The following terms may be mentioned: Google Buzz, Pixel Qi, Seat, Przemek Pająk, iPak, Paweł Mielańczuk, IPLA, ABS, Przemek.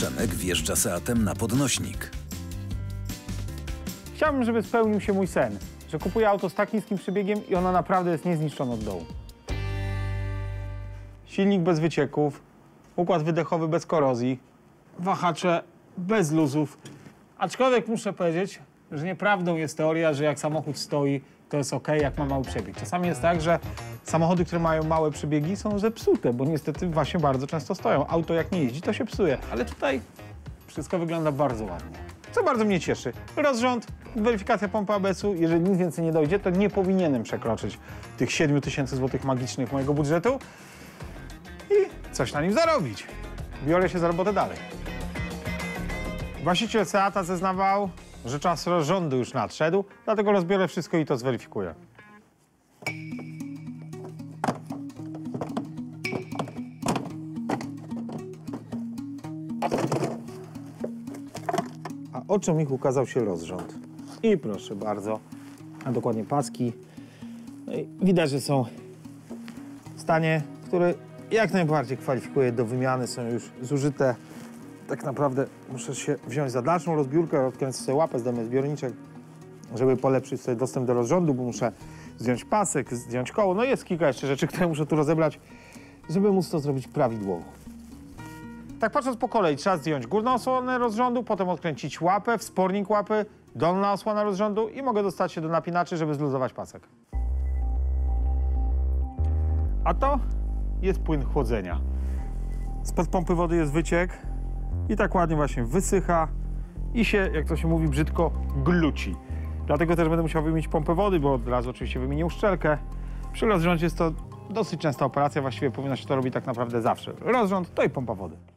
Przemek wjeżdża Seatem na podnośnik. Chciałbym, żeby spełnił się mój sen, że kupuję auto z tak niskim przebiegiem i ono naprawdę jest niezniszczone od dołu. Silnik bez wycieków, układ wydechowy bez korozji, wahacze bez luzów. Aczkolwiek muszę powiedzieć, że nieprawdą jest teoria, że jak samochód stoi, to jest ok, jak ma mały przebieg. Czasami jest tak, że samochody, które mają małe przebiegi, są zepsute, bo niestety właśnie bardzo często stoją. Auto jak nie jeździ, to się psuje, ale tutaj wszystko wygląda bardzo ładnie. Co bardzo mnie cieszy. Rozrząd, weryfikacja pompy ABS-u. Jeżeli nic więcej nie dojdzie, to nie powinienem przekroczyć tych 7000 zł magicznych mojego budżetu i coś na nim zarobić. Biorę się za robotę dalej. Właściciel Seata zeznawał, że czas rozrządu już nadszedł, dlatego rozbiorę wszystko i to zweryfikuję. A oczom ich ukazał się rozrząd. I proszę bardzo, a dokładnie paski. No i widać, że są w stanie, który jak najbardziej kwalifikuje do wymiany, są już zużyte. Tak naprawdę muszę się wziąć za dalszą rozbiórkę, odkręcę sobie łapę, zdejmę zbiorniczek, żeby polepszyć sobie dostęp do rozrządu, bo muszę zdjąć pasek, zdjąć koło. No jest kilka jeszcze rzeczy, które muszę tu rozebrać, żeby móc to zrobić prawidłowo. Tak patrząc po kolei, trzeba zdjąć górną osłonę rozrządu, potem odkręcić łapę, wspornik łapy, dolna osłona rozrządu i mogę dostać się do napinaczy, żeby zluzować pasek. A to jest płyn chłodzenia. Spod pompy wody jest wyciek. I tak ładnie właśnie wysycha i się, jak to się mówi brzydko, gluci. Dlatego też będę musiał wymienić pompę wody, bo od razu oczywiście wymienię uszczelkę. Przy rozrządzie jest to dosyć częsta operacja, właściwie powinno się to robić tak naprawdę zawsze. Rozrząd, to i pompa wody.